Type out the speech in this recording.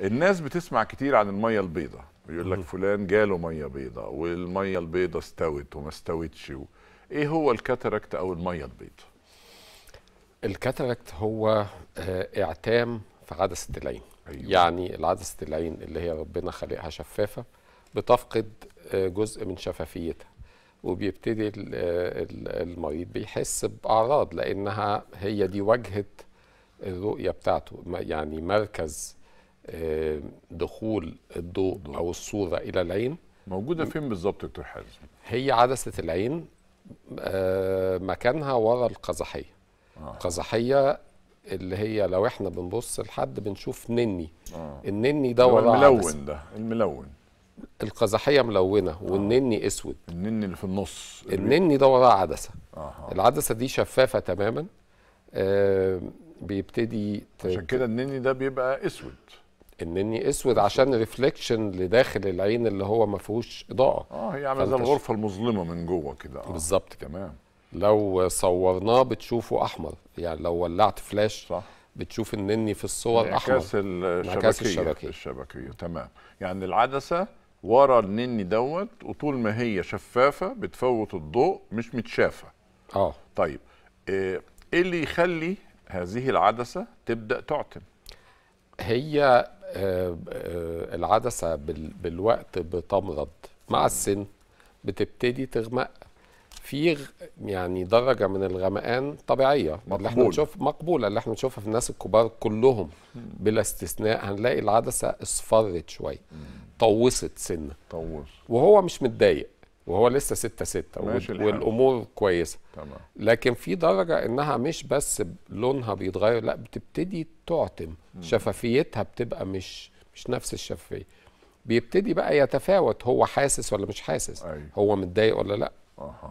الناس بتسمع كتير عن المية البيضاء، بيقول لك فلان جاله مية بيضاء والمية البيضاء استوت وما استوتش. ايه هو الكاتاركت او المية البيضاء؟ الكاتاركت هو اعتام في عدسة العين. أيوة. يعني العدسة العين اللي هي ربنا خلقها شفافة بتفقد جزء من شفافيتها، وبيبتدي المريض بيحس بأعراض، لأنها هي دي واجهة الرؤية بتاعته، يعني مركز دخول الضوء أو الصورة إلى العين. موجودة فين بالظبط يا دكتور حازم؟ هي عدسة العين مكانها ورا القزحية. القزحية اللي هي لو احنا بنبص لحد بنشوف نني. النني ده وراه الملون ده، الملون. القزحية ملونة والنني اسود. النني اللي في النص، النني ده وراه عدسة. العدسة دي شفافة تماما، بيبتدي عشان كده النني ده بيبقى اسود. النني اسود عشان ريفليكشن لداخل العين اللي هو ما فيهوش اضاءة. هي عامله زي الغرفة المظلمة من جوه كده. بالظبط كده. تمام. لو صورناه بتشوفه احمر، يعني لو ولعت فلاش صح بتشوف النني في الصور احمر. انعكاس الشبكية. الشبكية تمام. يعني العدسة ورا النني دوت، وطول ما هي شفافة بتفوت الضوء، مش متشافة. طيب ايه اللي يخلي هذه العدسة تبدأ تعتم؟ هي العدسة بالوقت بتمرض مع السن، بتبتدي تغمق في يعني درجة من الغمقان طبيعية. مقبول. اللي احنا بنشوف مقبولة، اللي احنا بنشوفها في الناس الكبار كلهم بلا استثناء، هنلاقي العدسة اصفرت شوية، طوست سنة، وهو مش متضايق، وهو لسه 6 والامور كويسة. تمام. لكن في درجة انها مش بس لونها بيتغير، لا بتبتدي تعتم، شفافيتها بتبقى مش نفس الشفافية. بيبتدي بقى يتفاوت، هو حاسس ولا مش حاسس، هو متضايق ولا لا.